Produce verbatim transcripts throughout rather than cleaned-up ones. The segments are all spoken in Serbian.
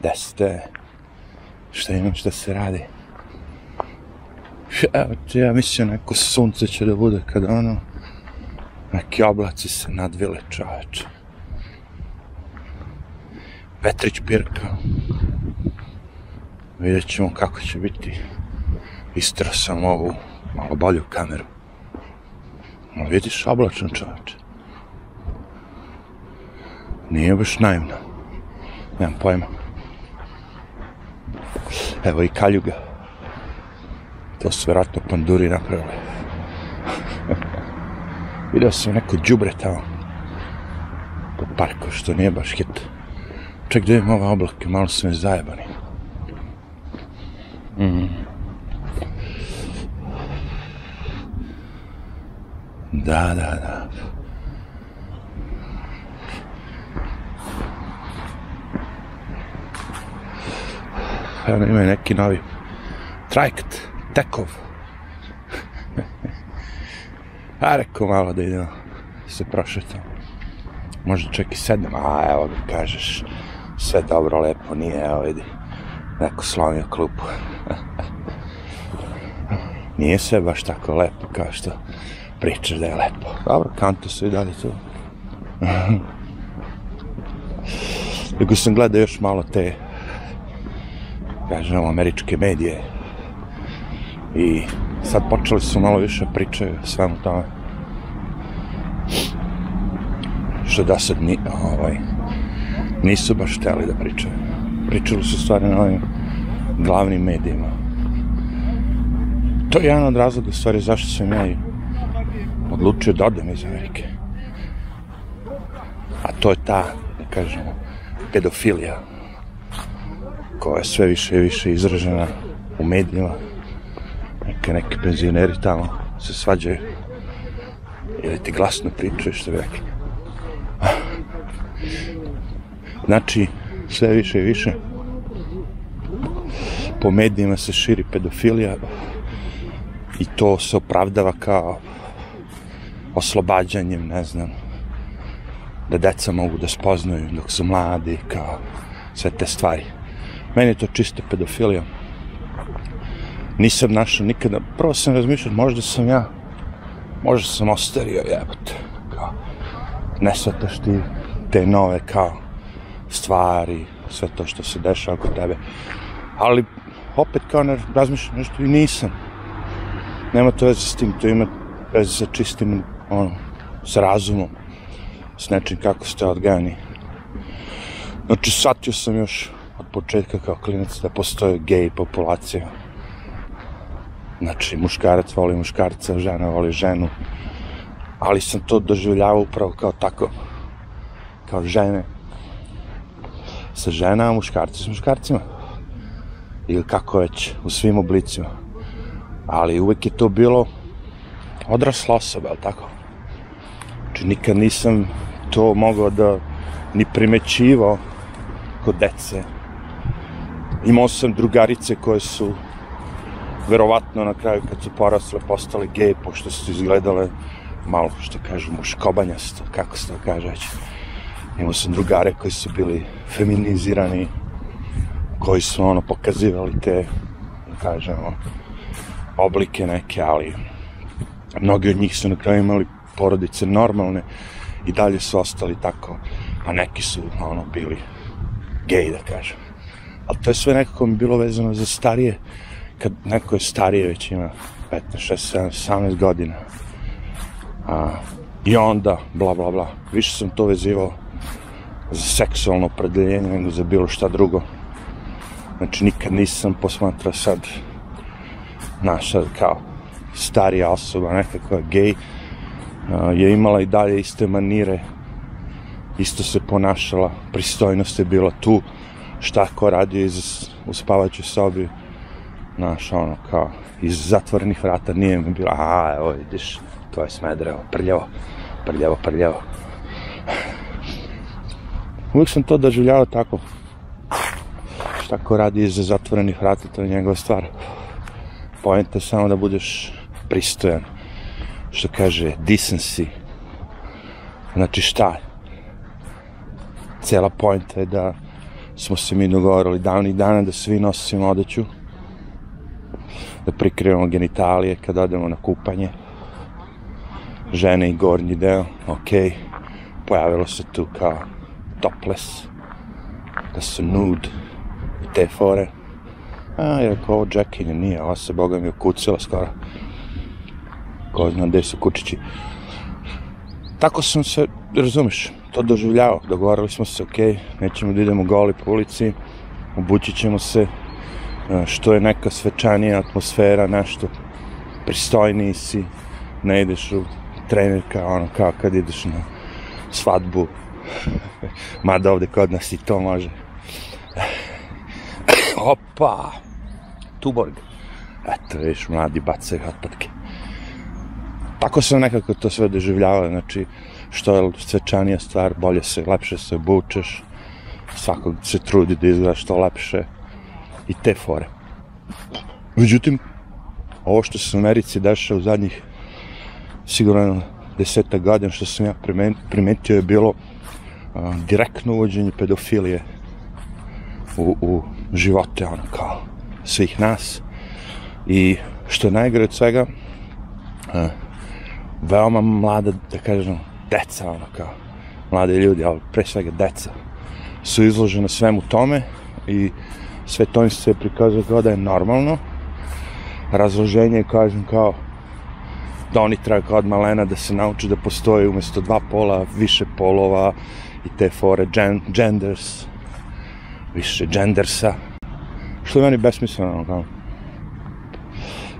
desete, šta imam, šta se radi. Evo ti, ja mislim neko sunce će da bude kada ono, neki oblaci se nadvile, čoveče. Petrić Pirka. Vidjet ćemo kako će biti. Istrao sam ovu malo bolju kameru. Ali vidiš, oblačno, čoveče. Nije baš naivno. Nemam pojma. Evo i kaljuga. To su vjerojatno panduri napravili. Vidio sam neko đubre tamo. Po parku, što nije baš hit. Čak da imam ove oblake, malo su mi zajebani. Da, da, da. Evo imaju neki novi trajekt, tekov. A rekao malo da idemo se prošetam. Možda čak i sedem, a evo mi kažeš, sve dobro, lepo, nije, evo vidi, neko slomio klupu. Nije sve baš tako lepo kao što pričaš da je lepo. Dobro, kanto su i dalje tu. Nego sam gledao još malo te, kažemo, američke medije i sad počeli su malo više pričaju o svemu tome što da sad nisu baš hteli da pričaju. Pričali su stvari na ovim glavnim medijima. To je jedan od razloga stvari zašto sam ja odlučio da odem iz Amerike, a to je ta, da kažemo, pedofilija koja je sve više i više izražena u medijima. Neke neki penzioneri tamo se svađaju ili ti glasno pričaju, što bi rekli. Znači, sve više i više po medijima se širi pedofilija i to se opravdava kao oslobađanjem, ne znam, da deca mogu da spoznaju dok su mladi, kao sve te stvari. Meni je to čisto pedofilija. Nisam našao nikada, prvo sam razmišljao, možda sam ja, možda sam ostario, jebote, kao, ne shvataš ti te nove, kao, stvari, sve to što se dešava oko tebe, ali, opet, kao, ne razmišljam nešto i nisam. Nema to veze s tim, to ima veze sa čistim, ono, s razumom, s nečim kako ste odgajani. Znači, shvatio sam još od početka kao klinac da postoje gej populacija. Znači, muškarac voli muškarca, žena voli ženu, ali sam to doživljavao upravo kao tako, kao žene sa ženama, muškarci s muškarcima, ili kako već, u svim oblicima. Ali uvek je to bilo odrasla osoba, ali tako? Znači, nikad nisam to mogao da ni primećivao kod dece. Imao sam drugarice koje su verovatno na kraju kad su porasle postale gej, pošto su izgledale malo, što kažu, muškobanjasto, kako se to kaže. Imao sam drugare koji su bili feminizirani, koji su ono pokazivali te, da kažemo, oblike neke, ali mnogi od njih su na kraju imali porodice normalne i dalje su ostali tako, a neki su ono bili gej, da kažem. Ali to je sve nekako mi bilo vezano za starije. Kad neko je starije, već ima petnaest, šesnaest, sedamnaest godina i onda bla bla bla, više sam to vezivao za seksualno opredeljenje nego za bilo šta drugo. Znači, nikad nisam posmatrao sad naša kao starija osoba, neka koja je gej, je imala i dalje iste manire, isto se ponašala, pristojnost je bila tu, šta ko radio u spavaćoj sobi. Znaš, ono, kao, iz zatvorenih vrata nije mi bilo, a, evo, vidiš, to je Smederevo, prljavo, prljavo, prljavo. Uvijek sam to doživljavao tako. Šta ko radi iz zatvorenih vrata, to je njegova stvar. Poenta je samo da budeš pristojan. Što kaže, decency. Znači, šta? Cijela poenta je da smo se mi dogovorili davnih dana da svi nosimo odeću, da prikrivamo genitalije kad odemo na kupanje, žene i gornji deo, okej, pojavilo se tu kao topless, da su nude i te fore. A, jer ako ovo džekinje nije, ova se boga mi okucila skoro. Ko zna gde su kučići. Tako sam se, razumiš, to doživljavao. Dogovorili smo se, okej, nećemo da idemo goli po ulici, obući ćemo se, što je neka svečanija atmosfera, nešto pristojniji si, ne ideš u trenerka, ono kao kad ideš na svadbu, mada ovde kod nas i to može. Opa! Tuborg. Eto, vidiš, mladi bacaju otpadke. Tako sam nekako to sve doživljavao, znači, što je svečanija stvar, bolje se, lepše se obučeš, svakog se trudi da izgleda što lepše, i te fore. Međutim, ovo što se u Americi dešava u zadnjih sigurno desetak godina što sam ja primetio je bilo direktno uvođenje pedofilije u živote, ono kao svih nas, i što je najgore od svega veoma mlada, da kažem, deca, ono kao mlade ljudi, ali pre svega deca su izložene svemu tome i sve to im se prikazuje kao da je normalno. Razloženje je, kažem, kao da oni treba kao od malena da se nauče da postoje umesto dva pola, više polova i te fore, genders, više gendersa, što je meni besmisleno, kao.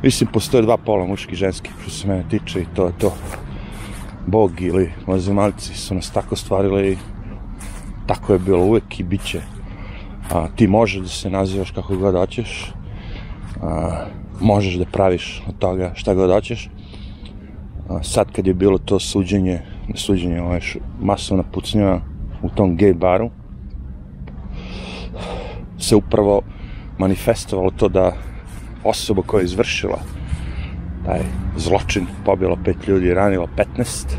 Mislim, postoje dva pola, muški i ženski, što se mene tiče, i to je to. Bog ili mazemalci su nas tako stvarili i tako je bilo uvek i bit će. Ti možeš da se nazivaš kako god hoćeš, možeš da praviš od toga šta god hoćeš. Sad kad je bilo to suđenje, suđenje, ovo je masovna pucnjava u tom gej baru, se upravo manifestovalo to da osoba koja je izvršila taj zločin, pobila pet ljudi i ranila petnaest,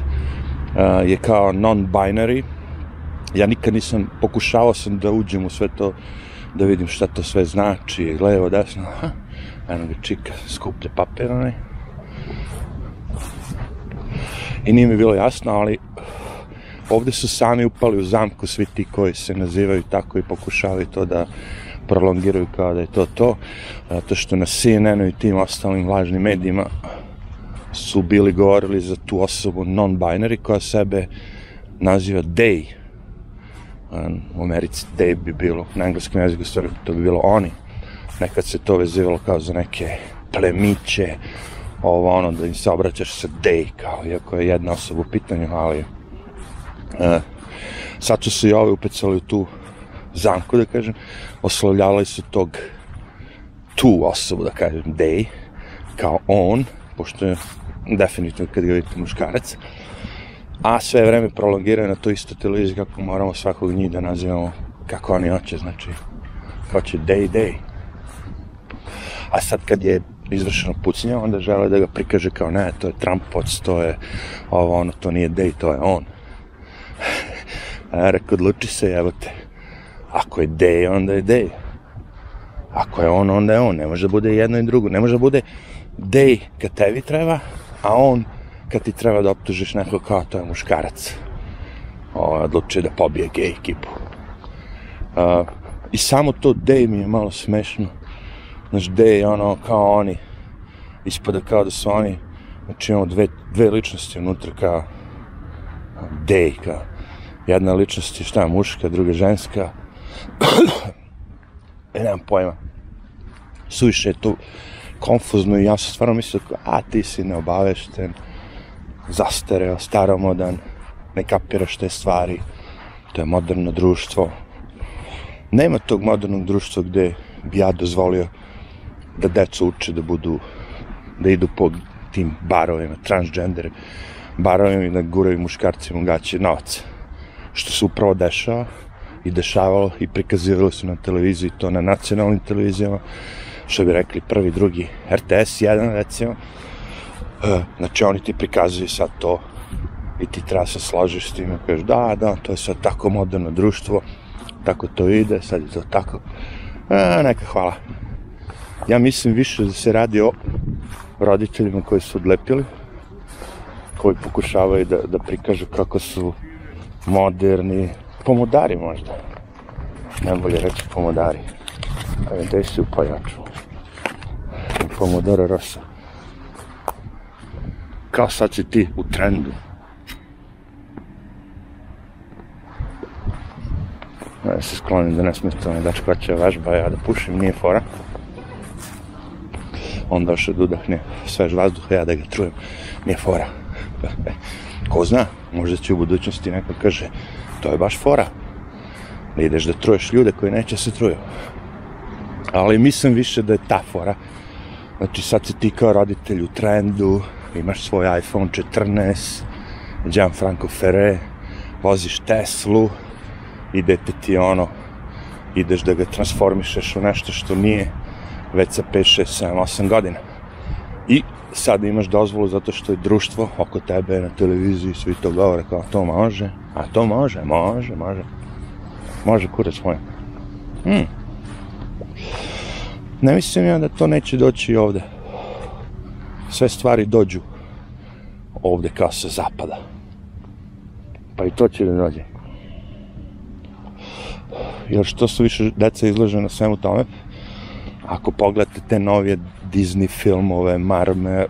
je kao non-binary. Ja nikad nisam, pokušavao sam da uđem u sve to, da vidim šta to sve znači, levo, desno, aha, eno ga čika, skuplje papir, onaj. I nije mi bilo jasno, ali ovde su sami upali u zamku svi ti koji se nazivaju tako i pokušavaju to da prolongiraju kao da je to to, zato što na C N N-u i tim ostalim lažnim medijima su bili govorili za tu osobu non-binary koja sebe naziva they. U Americi they bi bilo, na engleskom jeziku stvari to bi bilo oni. Nekad se to vezivalo kao za neke plemiće, ovo ono, da im se obraćaš sa they, kao, iako je jedna osoba u pitanju, ali sad su se i ove upecali u tu zamku, da kažem, oslovljavali su tog tu osobu, da kažem, they, kao on, pošto je definitivno kad ga vidite muškarac, a sve vreme prolongiraju na to isto televiziju kako moramo svakog njih da nazivamo kako oni hoće, znači, hoće they, they. A sad kad je izvršeno pucnje, onda žele da ga prikaže kao ne, to je Trumpovac, to je ovo ono, to nije they, to je on. Rekao, odluči se, evo te. Ako je they, onda je they. Ako je on, onda je on. Ne može da bude jedno i drugo. Ne može da bude they kad tebi treba, a on kad ti treba da optužiš neko kao to je muškarac. Odlučio da pobije gej ekipu. I samo to they mi je malo smešno. Znaš, they je ono kao oni. Ispada kao da su oni, znači imamo dve ličnosti unutra kao they, kao jedna ličnost je šta muška, druga ženska. Nemam pojma. Suviše je to konfuzno i ja sam stvarno mislio kao, a ti si neobavešten, zastareo, staromodan, ne kapiraš te stvari, to je moderno društvo. Nema tog modernog društva gde bi ja dozvolio da deco uče da budu, da idu po tim barovima, transgender barovima i da guraju muškarcima u gaće novaca. Što se upravo dešava i dešavalo i prikazivalo se na televiziji, to na nacionalnim televizijama, što bi rekli prvi, drugi, R T S jedan recimo. Znači oni ti prikazuju sad to i ti treba se složiš s tim i kažeš da, da, to je sad tako moderno društvo, Tako to ide, sad je to tako. A, neka hvala. Ja mislim više da se radi o roditeljima koji su odlepili, koji pokušavaju da, da prikažu kako su moderni pomodari možda. Najbolje reći pomodari. Gdje si upajaču? Pomodoro rosa. Kao sad si ti u trendu. Ja se sklonim da ne smeta me dačka će važba, ja da pušim, nije fora. On došao da udahne svež vazduha, ja da ga trujem, nije fora. Ko zna, možda će u budućnosti neko kaže, to je baš fora. Da ideš da truješ ljude koji neće se truju. Ali mislim više da je ta fora. Znači sad si ti kao roditelj u trendu, imaš svoj iPhone četrnaest, Gianfranco Ferré, voziš Teslu, i dete ti ono, ideš da ga transformišeš u nešto što nije već sa pet, šest, sedam, osam godina. I sad imaš dozvolu zato što je društvo oko tebe na televiziji, svi to govore kao to može, a to može, može, može. Može kurac moj. Hmm. Ne mislim ja da to neće doći ovde. Sve stvari dođu ovde kao sa zapada. Pa i to će da dođe. Jer što su više deca izložena svemu tome, ako pogledate te novije Disney filmove,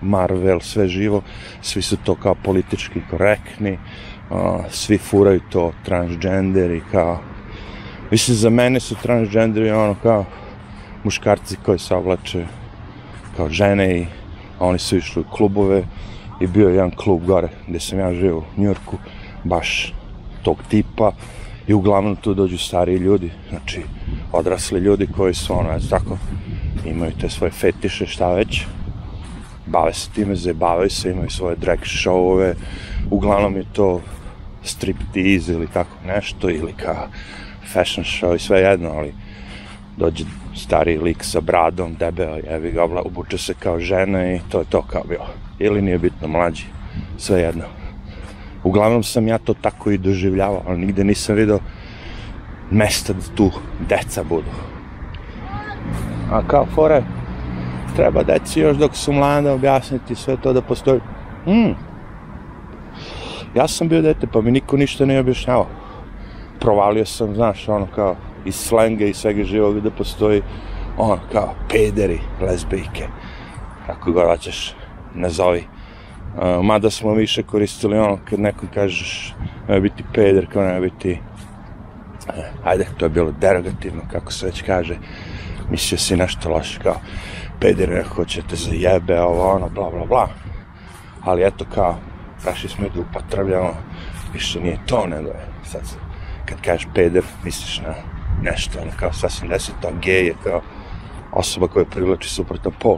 Marvel, sve živo, svi su to kao politički korektni, svi furaju to, transgenderi, kao... Mislim, za mene su transgenderi ono kao muškarci koji se oblače kao žene i oni su išli u klubove i bio je jedan klub gore gde sam ja živio u Njujorku, baš tog tipa. I uglavnom tu dođu stariji ljudi, znači odrasli ljudi koji su ono, znači tako, imaju te svoje fetiše, šta već, bave se time, zajebavaju se, imaju svoje drag show-ove, uglavnom je to striptease ili tako nešto, ili kao fashion show i sve jedno, ali dođe stariji lik sa bradom, debeo, jevi ga, obuče se kao žena i to je to kao bilo, ili nije bitno mlađi, sve jedno. Uglavnom sam ja to tako i doživljavao, ali nigde nisam vidio mesta da tu deca budu. A kao fore, treba deci još dok su mlada objasniti sve to da postoji. Hmm. Ja sam bio dete, pa mi niko ništa ne objašnjavao. Provalio sam, znaš, ono kao, iz slenga i svega živog da postoji, ono kao, pederi, lesbijke, kako god hoćeš, nazovi. Mada smo više koristili ono kad nekom kažeš nema biti peder, kao nema biti, ajde, to je bilo derogativno, kako se već kaže, mislio si nešto loše, kao peder neko hoće te zajebe, ovo ono, bla bla bla, ali eto kao, prešli smo i da upotrebljamo, više nije to nego je, sad kad kažeš peder, misliš na nešto, ono kao sasvim desetno, gej je kao osoba koja privlači suprotan pol.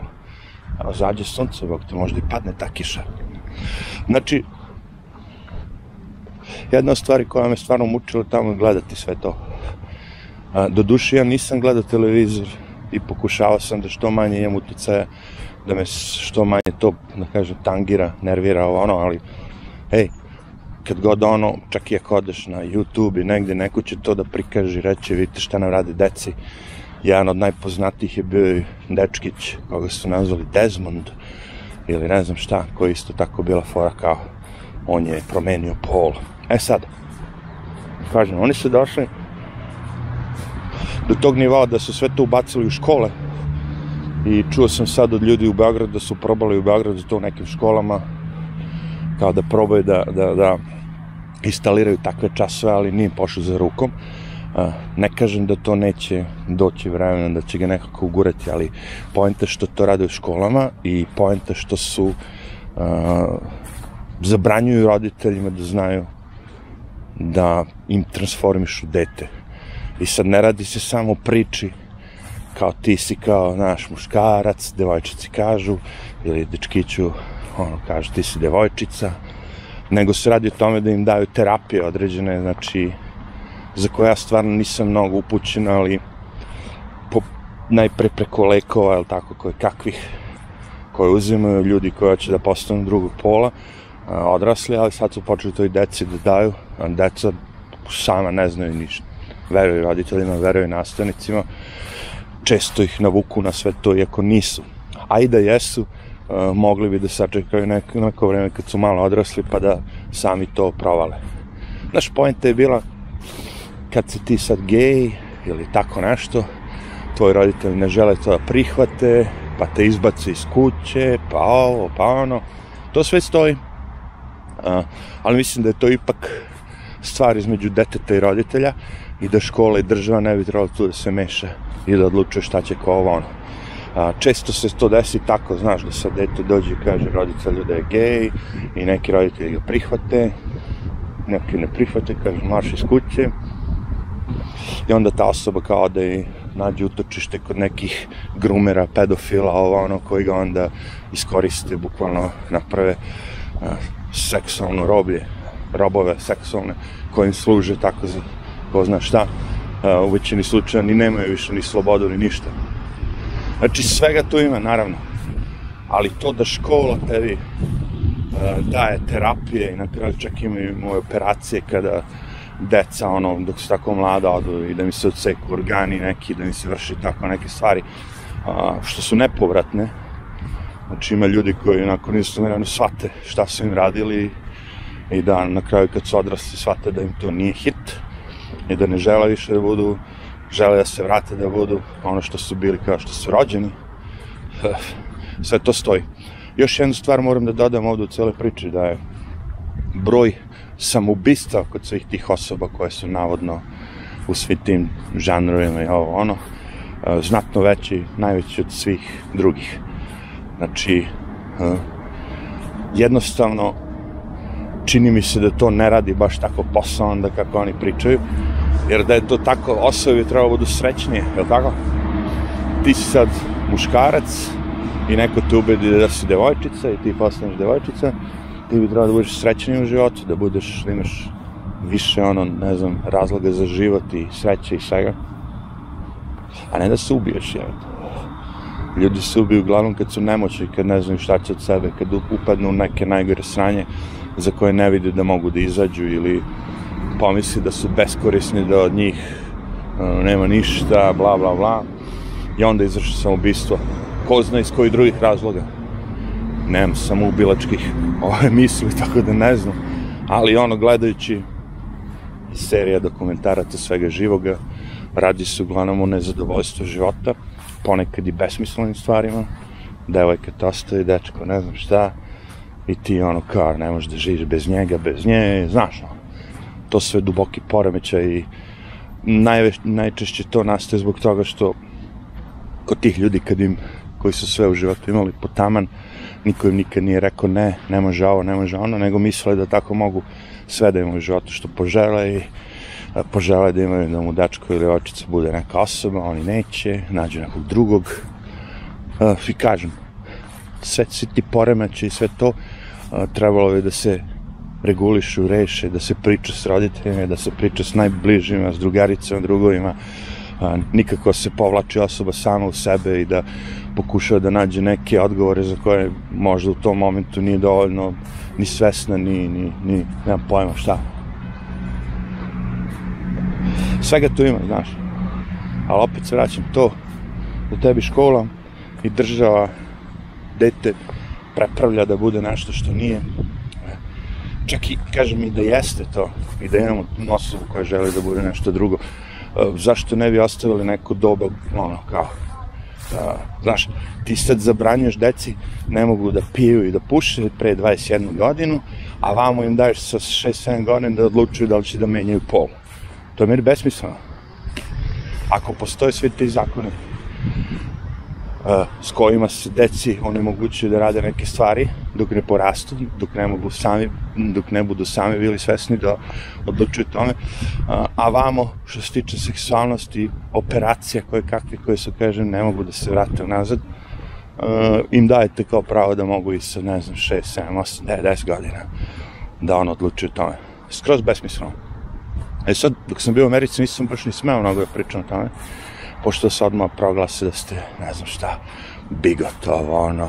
A zađe sunce, bog te možda i padne ta kiša. Znači, jedna od stvari koja me stvarno mučila tamo je gledati sve to. Doduše, ja nisam gledao televizor i pokušavao sam da što manje imam uticaja, da me što manje to, da kažem, tangira, nervira, ono, ali, hej, kad god ono, čak i ako odeš na YouTube i negde, neko će to da prikaže i reći, vidite šta nam rade deci. Jedan od najpoznatijih je bio i dečkić, koga su nazvali Desmond, ili ne znam šta, koja je isto tako bila fora kao on je promenio pol. E sad, kažem, oni su došli do tog nivoa da su sve to ubacili u škole i čuo sam sad od ljudi u Beogradu da su probali u Beogradu to u nekim školama, kao da probaju da instaliraju takve časove, ali nije pošlo za rukom. Ne kažem da to neće doći vremena, da će ga nekako ugurati, ali poenta što to rade u školama i poenta što su zabranjuju roditeljima da znaju da im transformišu dete. I sad ne radi se samo priči kao ti si kao naš muškarac, devojčici kažu, ili dečkiću ono kažu ti si devojčica, nego se radi o tome da im daju terapije određene, znači za koje ja stvarno nisam mnogo upućen, ali najpre preko lekova, ili tako, koje kakvih, koje uzimaju ljudi koji hoće da postanu drugog pola, odrasli, ali sad su počeli to i deci da daju, a deca sama ne znaju ništa. veruju roditeljima, veruju nastavnicima, često ih navuku na sve to, iako nisu. A i da jesu, mogli bi da sačekaju neko vreme kad su malo odrasli, pa da sami to provale. Naš poenta je bila, kad si ti sad gej ili tako nešto, tvoji roditelji ne žele to da prihvate, pa te izbaci iz kuće, pa ovo, pa ono. To sve stoji. Ali mislim da je to ipak stvar između deteta i roditelja i da škola i država ne bi trebalo tu da se meša i da odlučuje šta će ko ovo ono. Često se to desi tako, znaš, da sad dete dođe i kaže roditelju da je gej i neki roditelji ga prihvate, neki ne prihvate, kaže marš iz kuće, i onda ta osoba kao da i nađe utočište kod nekih grumera, pedofila, ovo ono, koji ga onda iskoriste, bukvalno naprave seksualno roblje, robove seksualne kojim služe tako za ko zna šta. U većini slučaja ni nemaju više ni slobodu ni ništa. Znači, svega tu ima, naravno, ali to da škola tebi daje terapije i na kraju čak imaju moje operacije kada deca, ono, dok su tako mlada odu i da mi se odseku organi neki, da mi se vrši tako neke stvari, što su nepovratne. Znači, ima ljudi koji onako nisu naravno shvate šta su im radili i da na kraju kad su odrasli shvate da im to nije hit i da ne žele više da budu, žele da se vrate da budu ono što su bili kao što su rođeni. Sve to stoji. Još jednu stvar moram da dodam ovdje u cijele priče, da je broj samoubistava kod svih tih osoba koje su navodno u svim tim žanrovima i ovo ono, znatno veći, najveći od svih drugih. Znači, jednostavno čini mi se da to ne radi baš tako posao onda kako oni pričaju, jer da je to tako, osobe treba budu srećnije, je li tako? Ti si sad muškarac i neko te ubedi da si devojčica i ti postaneš devojčica, ti bi trebao da budeš srećniji u životu, da budeš, da imaš više, ono, ne znam, razloga za život i sreće i svega, a ne da se ubiješ, je li to? Ljudi se ubiju uglavnom kad su nemoćni, kad ne znaju šta će od sebe, kad upadnu u neke najgore sranje za koje ne vide da mogu da izađu ili pomisli da su beskorisni, da od njih nema ništa, bla bla bla, i onda izvrši samoubistvo. Ko zna iz kojih drugih razloga. Nemam samoubilačkih misli, tako da ne znam. Ali ono, gledajući serija dokumentaraca svega živoga, radi se uglavnom o nezadovoljstvu života, ponekad i besmislenim stvarima, devojka te ostavi, dečko, ne znam šta, i ti ono kao, ne možeš da živiš bez njega, bez nje, znaš ono. To sve duboki poremećaj i najčešće to nastaje zbog toga što kod tih ljudi koji su sve u životu imali potaman, niko im nikad nije rekao ne, ne može ovo, ne može ono, nego misle da tako mogu sve da imaju u životu što požele i požele da imaju, da mu dečko ili očica bude neka osoba, oni neće, nađu nekog drugog. I kažem, sve ti poremeće i sve to trebalo bi da se regulišu, reše, da se priča s roditeljima, da se priča s najbližima, s drugaricama, drugovima. Nikako se povlači osoba sama u sebe i da pokušava da nađe neke odgovore za koje možda u tom momentu nije dovoljno ni svesna, ni, ni, nemam pojma šta. Svega to ima, znaš. Ali opet se vraćam to, da tebi škola i država dete prepravlja da bude nešto što nije. Čak i, kažem, i da jeste to, i da imamo osobu koja želi da bude nešto drugo, zašto ne bi ostavili neko doba, ono, kao, znaš, ti sad zabranjuješ deci, ne mogu da piju i da puše pre dvadeset jednu godinu, a vamo im daješ sa šest sedam godina da odlučuju da li će da menjaju pol. To je meni besmisleno. Ako postoje svi te zakone s kojima se deci onemogućuju da rade neke stvari dok ne porastu, dok ne budu sami bili svesni da odlučuju tome, a vamo što se tiče seksualnosti, operacija koje kakve, koje su, kažem, ne mogu da se vrate nazad, im dajete kao pravo da mogu i sa, ne znam, šest, sedam, osam, devet, deset godina da ono odlučuju tome. Skroz besmisleno. E sad, dok sam bio u Americi, nisam baš ni smeo mnogo da pričam o tome, pošto se odmah proglase da ste, ne znam šta, bigot, ovo ono,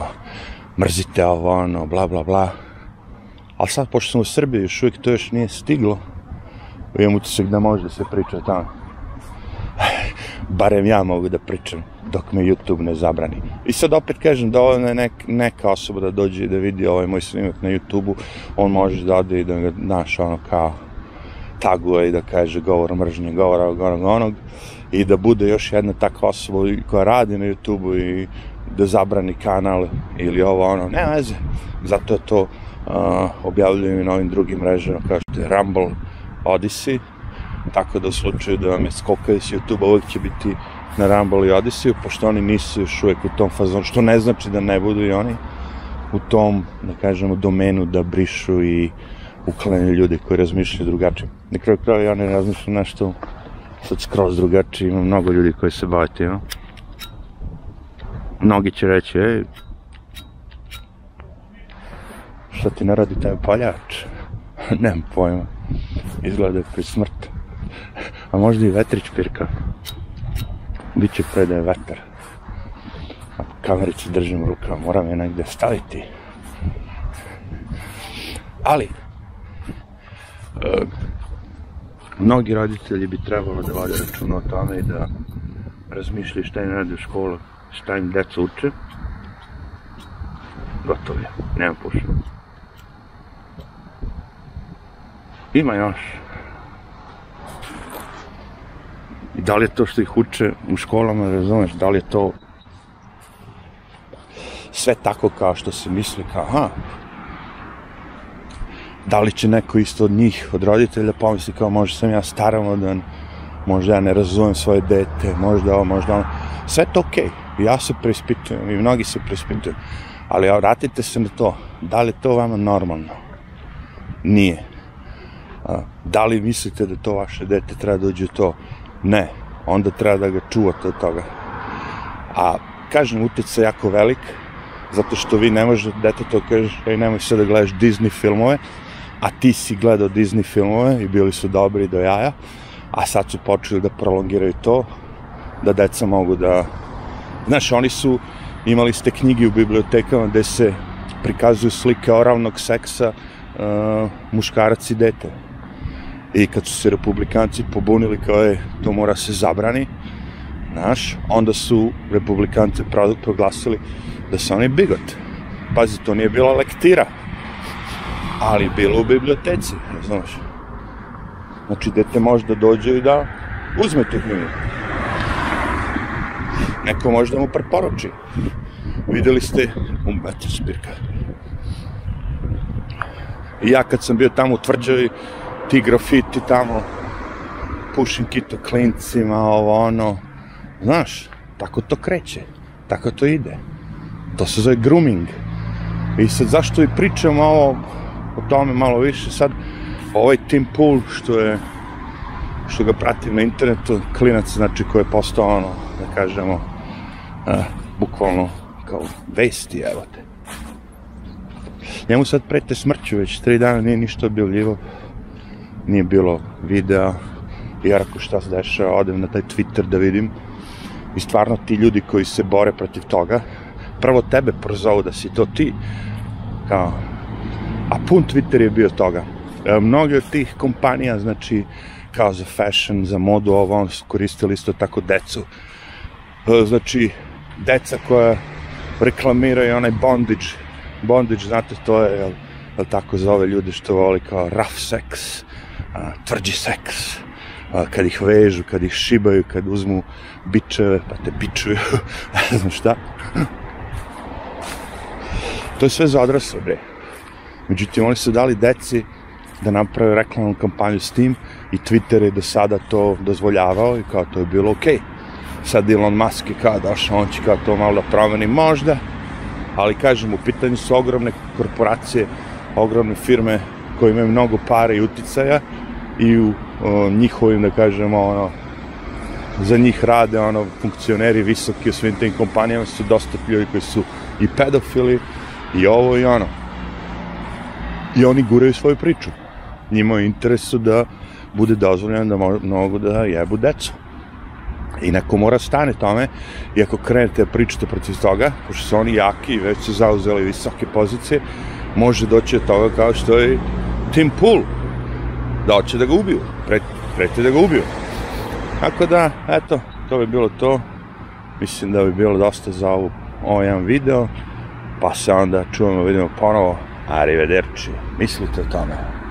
mrzite ovo ono, bla bla bla. Ali sad, pošto sam u Srbiji, još uvijek to još nije stiglo, imam utisak da može da se priča o tome. barem ja mogu da pričam dok me YouTube ne zabrani. I sad opet kažem da ovo je neka osoba da dođe i da vidi ovaj moj snimak na YouTube-u, on može da ode i da ga, znaš, ono kao taguje i da kaže govor mržnje, govor onog onog, i da bude još jedna takva osoba koja radi na YouTube-u i da zabrani kanal ili ovo ono, ne veze, zato je to objavljujem i na ovim drugim mrežama kao što je Rumble, Odysee, tako da u slučaju da vam je skokaju s YouTube-a uvijek će biti na Rumble i Odysee-u, pošto oni nisu još uvijek u tom fazonu, što ne znači da ne budu i oni u tom, da kažemo, domenu da brišu i uklanjaju ljude koji razmišljaju drugačije. Na kraju kraju ja ne razmišljam nešto sad skroz drugačije, ima mnogo ljudi koji se bave tim. Mnogi će reći, ej, šta ti ne radi taj paljač? Nemam pojma, izgleda je pri smrti. A možda i vetrić pirka. Biće pre da je vetar. A kamericu držim u rukama, moram je negde staviti. Ali, mnogi roditelji bi trebalo da vode računa o tome i da razmišljaju šta im radi u školu, šta im deca uče. Gotovo je, nema pušta. Ima još. I da li je to što ih uče u školama, razumeš, da li je to sve tako kao što se misli, kao, aha, da li će neko isto od njih, od roditelja, pomisli kao možda sam ja staromodan, možda ja ne razumem svoje dete, možda ovo, možda ono, sve to okej, ja se preispitujem i mnogi se preispituju, ali vratite se na to, da li je to vama normalno? Nije. Da li mislite da to vaše dete treba da uđe u to? Ne, onda treba da ga čuvate od toga. A, kažem, utjecaj je jako velik, zato što vi ne možete detetu da kažete, nemoj sad da gledaš Disney filmove, a ti si gledao Disney filmove i bili su dobri do jaja, a sad su počeli da prolongiraju to, da deca mogu da... Znaš, oni su imali ste knjige u bibliotekama gde se prikazuju slike oralnog seksa muškarac i dete. I kad su se republikanci pobunili kao je, to mora se zabrani, znaš, onda su republikanci proglasili da se on je bigot. Pazi, to nije bila lektira, ali bilo u biblioteci, znaš. Znači, dete može da dođe i da uzme tu knjigu. Neko može da mu preporuči. Videli ste, umetna spirka. I ja kad sam bio tamo u tvrđavi, ti grafiti tamo, pušim kito klincima, ovo ono, znaš, tako to kreće, tako to ide, to se zove grooming. I sad zašto i pričam ovo, o tome malo više, sad ovaj Tim Pool što je, što ga pratim na internetu, klinac, znači, koji je postao ono, da kažemo, bukvalno kao vesti, evo te. Njemu sad prete smrću, već tri dana nije ništa objavljivo, nije bilo videa, jer ako šta se dešava, odem na taj Twitter da vidim, i stvarno ti ljudi koji se bore protiv toga, prvo tebe prozovu da si to ti, kao, a pun Twitter je bio toga. Mnogi od tih kompanija, znači, kao za fashion, za modu, ovo, ono su koristili isto tako decu. Znači, deca koja reklamiraju onaj bondage, bondage, znate, to je, jel tako zove ljude što voli kao rough seks, tvrđi seks, kad ih vežu, kad ih šibaju, kad uzmu bičeve, pa te bičuju, ne znam šta. To je sve za odrasle, bre. Međutim, oni su dali deci da naprave reklamnu kampanju s tim i Twitter je do sada to dozvoljavao i kao to je bilo okej. Sad Elon Musk je kao došao, on će kao to malo da promeni, možda, ali kažem, u pitanju su ogromne korporacije, ogromne firme koje imaju mnogo para i uticaja i u njihovim, da kažemo, ono, za njih rade, ono, funkcioneri visoki u svim tim kompanijama su dosta ljudi koji su i pedofili i ovo i ono. I oni guraju svoju priču. Njima je interesu da bude dozvoljeno da mogu da jebu decu. I neko mora stane tome, i ako krenete pričate protiv toga, pošto su oni jaki i već su zauzeli visoke pozicije, može doći od toga kao što je Tim Pool, da hoće da ga ubiju, preti da ga ubiju. Tako da, eto, to bi bilo to. Mislim da bi bilo dosta za ovaj jedan video. Pa se onda čujemo, vidimo ponovo. Arrivederci. Mislite o tome.